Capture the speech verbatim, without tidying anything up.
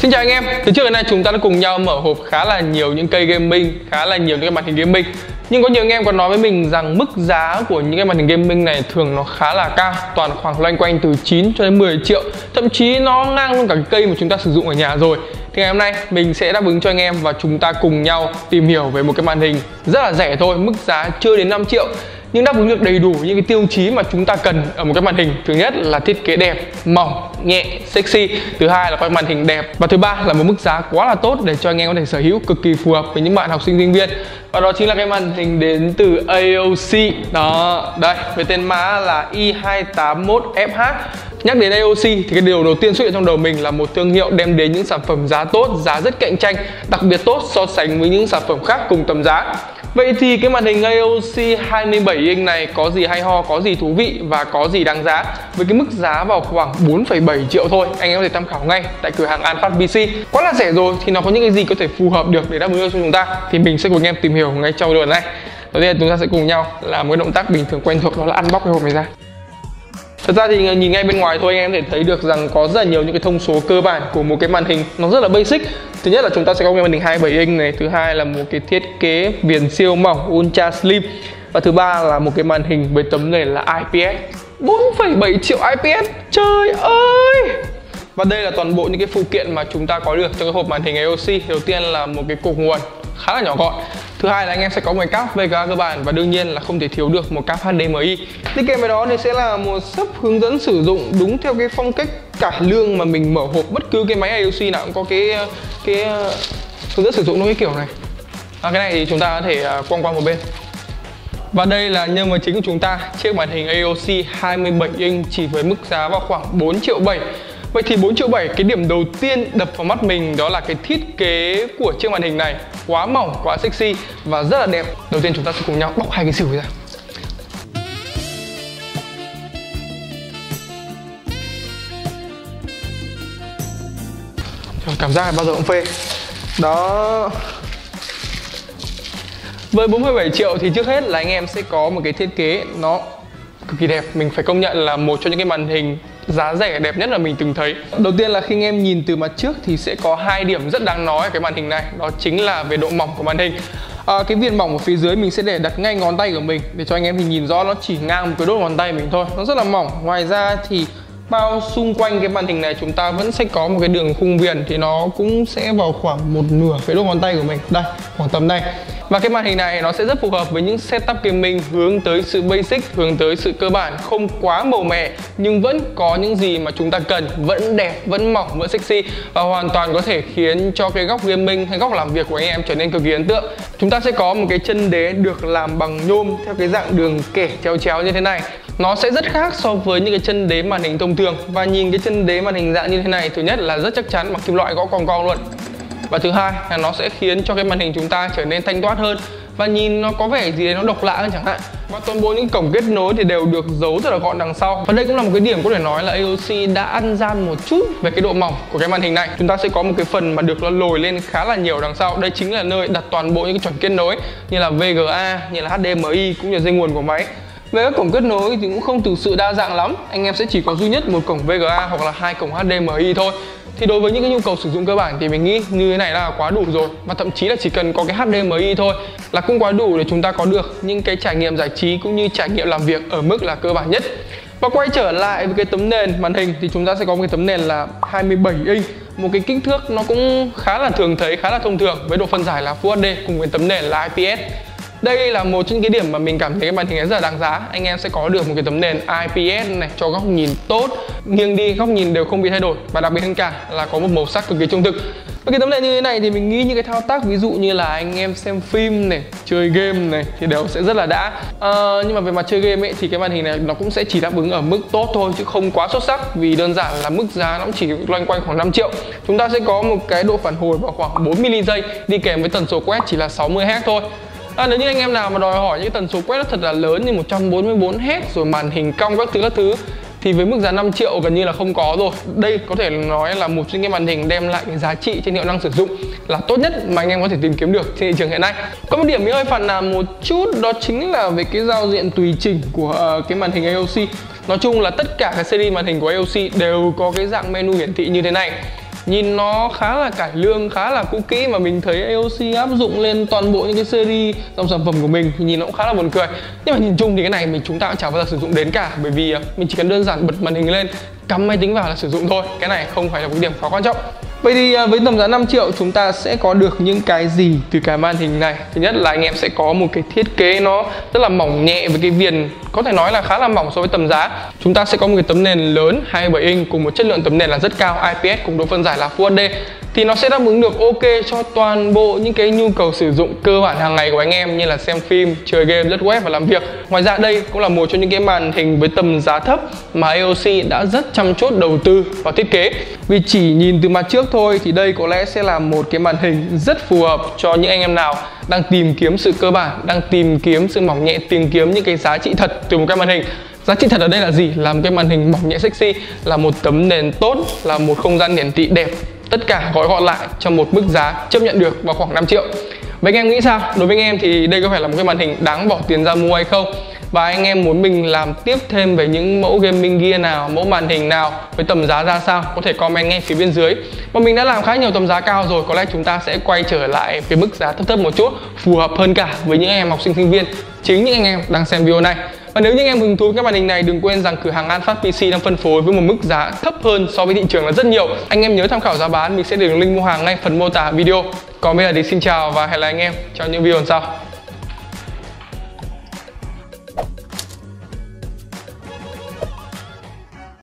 Xin chào anh em, từ trước đến nay chúng ta đã cùng nhau mở hộp khá là nhiều những cây gaming, khá là nhiều những cái màn hình gaming. Nhưng có nhiều anh em còn nói với mình rằng mức giá của những cái màn hình gaming này thường nó khá là cao, toàn khoảng loanh quanh từ chín cho đến mười triệu, thậm chí nó ngang luôn cả cái cây mà chúng ta sử dụng ở nhà rồi. Thì ngày hôm nay mình sẽ đáp ứng cho anh em và chúng ta cùng nhau tìm hiểu về một cái màn hình rất là rẻ thôi, mức giá chưa đến năm triệu, nhưng đáp ứng được đầy đủ những cái tiêu chí mà chúng ta cần ở một cái màn hình. Thứ nhất là thiết kế đẹp, mỏng, nhẹ, sexy. Thứ hai là có màn hình đẹp. Và thứ ba là một mức giá quá là tốt để cho anh em có thể sở hữu, cực kỳ phù hợp với những bạn học sinh sinh viên. Và đó chính là cái màn hình đến từ a o xê. Đó, đây, với tên mã là i hai tám một F H. Nhắc đến a o xê thì cái điều đầu tiên xuất hiện trong đầu mình là một thương hiệu đem đến những sản phẩm giá tốt, giá rất cạnh tranh, đặc biệt tốt so sánh với những sản phẩm khác cùng tầm giá. Vậy thì cái màn hình a o xê hai mươi bảy inch này có gì hay ho, có gì thú vị và có gì đáng giá? Với cái mức giá vào khoảng bốn phẩy bảy triệu thôi, anh em có thể tham khảo ngay tại cửa hàng An Phát pê xê. Quá là rẻ rồi thì nó có những cái gì có thể phù hợp được để đáp ứng cho chúng ta, thì mình sẽ cùng anh em tìm hiểu ngay trong video này. Đầu tiên chúng ta sẽ cùng nhau làm một động tác bình thường quen thuộc, đó là unbox cái hộp này ra. Thật ra thì nhìn ngay bên ngoài thôi anh em có thể thấy được rằng có rất là nhiều những cái thông số cơ bản của một cái màn hình nó rất là basic. Thứ nhất là chúng ta sẽ có cái màn hình hai mươi bảy inch này, thứ hai là một cái thiết kế viền siêu mỏng ultra slim, và thứ ba là một cái màn hình với tấm nền là i pê ét. bốn phẩy bảy triệu i pê ét, trời ơi. Và đây là toàn bộ những cái phụ kiện mà chúng ta có được trong cái hộp màn hình a o xê. Đầu tiên là một cái cục nguồn khá là nhỏ gọn. Thứ hai là anh em sẽ có một cáp vê giê a cơ bản và đương nhiên là không thể thiếu được một cáp hát đê em i. Đi kèm với đó thì sẽ là một sấp hướng dẫn sử dụng đúng theo cái phong cách cải lương mà mình mở hộp bất cứ cái máy a o xê nào cũng có cái cái hướng dẫn sử dụng nó cái kiểu này. À, cái này thì chúng ta có thể quăng qua một bên. Và đây là nhân vật chính của chúng ta, chiếc màn hình a o xê hai mươi bảy inch chỉ với mức giá vào khoảng bốn triệu bảy. Vậy thì bốn triệu bảy, cái điểm đầu tiên đập vào mắt mình đó là cái thiết kế của chiếc màn hình này quá mỏng, quá sexy và rất là đẹp. Đầu tiên chúng ta sẽ cùng nhau bóc hai cái xỉu ra. Cảm giác bao giờ cũng phê. Đó. Với bốn phẩy bảy triệu thì trước hết là anh em sẽ có một cái thiết kế nó cực kỳ đẹp. Mình phải công nhận là một trong những cái màn hình giá rẻ đẹp nhất là mình từng thấy. Đầu tiên là khi anh em nhìn từ mặt trước thì sẽ có hai điểm rất đáng nói ở cái màn hình này, đó chính là về độ mỏng của màn hình. À, cái viền mỏng ở phía dưới mình sẽ để đặt ngay ngón tay của mình để cho anh em thì nhìn rõ nó chỉ ngang một cái đốt ngón tay mình thôi, nó rất là mỏng. Ngoài ra thì bao xung quanh cái màn hình này chúng ta vẫn sẽ có một cái đường khung viền thì nó cũng sẽ vào khoảng một nửa cái đốt ngón tay của mình, đây khoảng tầm đây. Và cái màn hình này nó sẽ rất phù hợp với những setup gaming hướng tới sự basic, hướng tới sự cơ bản, không quá màu mè nhưng vẫn có những gì mà chúng ta cần, vẫn đẹp, vẫn mỏng, vẫn sexy và hoàn toàn có thể khiến cho cái góc gaming hay góc làm việc của anh em trở nên cực kỳ ấn tượng. Chúng ta sẽ có một cái chân đế được làm bằng nhôm theo cái dạng đường kẻ chéo chéo như thế này. Nó sẽ rất khác so với những cái chân đế màn hình thông thường. Và nhìn cái chân đế màn hình dạng như thế này, thứ nhất là rất chắc chắn bằng kim loại gõ con con luôn. Và thứ hai là nó sẽ khiến cho cái màn hình chúng ta trở nên thanh toát hơn và nhìn nó có vẻ gì đấy nó độc lạ hơn chẳng hạn. Và toàn bộ những cổng kết nối thì đều được giấu rất là gọn đằng sau. Và đây cũng là một cái điểm có thể nói là a o xê đã ăn gian một chút về cái độ mỏng của cái màn hình này. Chúng ta sẽ có một cái phần mà được nó lồi lên khá là nhiều đằng sau. Đây chính là nơi đặt toàn bộ những cái chuẩn kết nối như là vê giê a, như là hát đê em i cũng như dây nguồn của máy. Về các cổng kết nối thì cũng không thực sự đa dạng lắm. Anh em sẽ chỉ có duy nhất một cổng vê giê a hoặc là hai cổng hát đê em i thôi. Thì đối với những cái nhu cầu sử dụng cơ bản thì mình nghĩ như thế này là quá đủ rồi. Và thậm chí là chỉ cần có cái hát đê em i thôi là cũng quá đủ để chúng ta có được những cái trải nghiệm giải trí cũng như trải nghiệm làm việc ở mức là cơ bản nhất. Và quay trở lại với cái tấm nền màn hình thì chúng ta sẽ có một cái tấm nền là hai mươi bảy inch. Một cái kích thước nó cũng khá là thường thấy, khá là thông thường với độ phân giải là Full hát đê cùng với tấm nền là i pê ét. Đây là một trong những cái điểm mà mình cảm thấy cái màn hình này rất là đáng giá. Anh em sẽ có được một cái tấm nền i pê ét này cho góc nhìn tốt, nghiêng đi góc nhìn đều không bị thay đổi và đặc biệt hơn cả là có một màu sắc cực kỳ trung thực. Với cái tấm nền như thế này thì mình nghĩ những cái thao tác ví dụ như là anh em xem phim này, chơi game này thì đều sẽ rất là đã. À, nhưng mà về mặt chơi game ấy thì cái màn hình này nó cũng sẽ chỉ đáp ứng ở mức tốt thôi chứ không quá xuất sắc vì đơn giản là mức giá nó cũng chỉ loanh quanh khoảng năm triệu. Chúng ta sẽ có một cái độ phản hồi vào khoảng bốn miligiây đi kèm với tần số quét chỉ là sáu mươi héc thôi. À, nếu như anh em nào mà đòi hỏi những tần số quét nó thật là lớn như một trăm bốn mươi bốn héc rồi màn hình cong các thứ các thứ thì với mức giá năm triệu gần như là không có rồi. Đây có thể nói là một trong những màn hình đem lại cái giá trị trên hiệu năng sử dụng là tốt nhất mà anh em có thể tìm kiếm được trên thị trường hiện nay. Có một điểm mình hơi phàn nàn một chút đó chính là về cái giao diện tùy chỉnh của cái màn hình a o xê. Nói chung là tất cả các series màn hình của a o xê đều có cái dạng menu hiển thị như thế này. nhìn nó khá là cải lương, khá là cũ kỹ mà mình thấy a o xê áp dụng lên toàn bộ những cái series dòng sản phẩm của mình thì nhìn nó cũng khá là buồn cười. Nhưng mà nhìn chung thì cái này mình chúng ta cũng chả bao giờ sử dụng đến cả, bởi vì mình chỉ cần đơn giản bật màn hình lên, cắm máy tính vào là sử dụng thôi. Cái này không phải là một cái điểm quá quan trọng. Vậy thì với tầm giá năm triệu chúng ta sẽ có được những cái gì từ cái màn hình này? Thứ nhất là anh em sẽ có một cái thiết kế nó rất là mỏng nhẹ với cái viền có thể nói là khá là mỏng so với tầm giá. Chúng ta sẽ có một cái tấm nền lớn hai mươi bảy inch cùng một chất lượng tấm nền là rất cao i pê ét cùng độ phân giải là Full hát đê. Thì nó sẽ đáp ứng được ok cho toàn bộ những cái nhu cầu sử dụng cơ bản hàng ngày của anh em như là xem phim, chơi game, lướt web và làm việc. Ngoài ra đây cũng là một trong những cái màn hình với tầm giá thấp mà a o xê đã rất chăm chút đầu tư vào thiết kế. Vì chỉ nhìn từ mặt trước thôi thì đây có lẽ sẽ là một cái màn hình rất phù hợp cho những anh em nào đang tìm kiếm sự cơ bản, đang tìm kiếm sự mỏng nhẹ, tìm kiếm những cái giá trị thật từ một cái màn hình. Giá trị thật ở đây là gì? Là một cái màn hình mỏng nhẹ sexy, là một tấm nền tốt, là một không gian hiển thị đẹp. Tất cả gói gọn lại trong một mức giá chấp nhận được vào khoảng năm triệu. Vậy anh em nghĩ sao? Đối với anh em thì đây có phải là một cái màn hình đáng bỏ tiền ra mua hay không? Và anh em muốn mình làm tiếp thêm về những mẫu gaming gear nào, mẫu màn hình nào, với tầm giá ra sao? Có thể comment ngay phía bên dưới. Mà mình đã làm khá nhiều tầm giá cao rồi, có lẽ chúng ta sẽ quay trở lại cái mức giá thấp thấp một chút, phù hợp hơn cả với những em học sinh sinh viên, chính những anh em đang xem video này. Và nếu như anh em hứng thú với các màn hình này, đừng quên rằng cửa hàng An Phát pê xê đang phân phối với một mức giá thấp hơn so với thị trường là rất nhiều. Anh em nhớ tham khảo giá bán, mình sẽ để đường link mua hàng ngay phần mô tả video. Còn bây giờ thì xin chào và hẹn gặp lại anh em trong những video lần sau.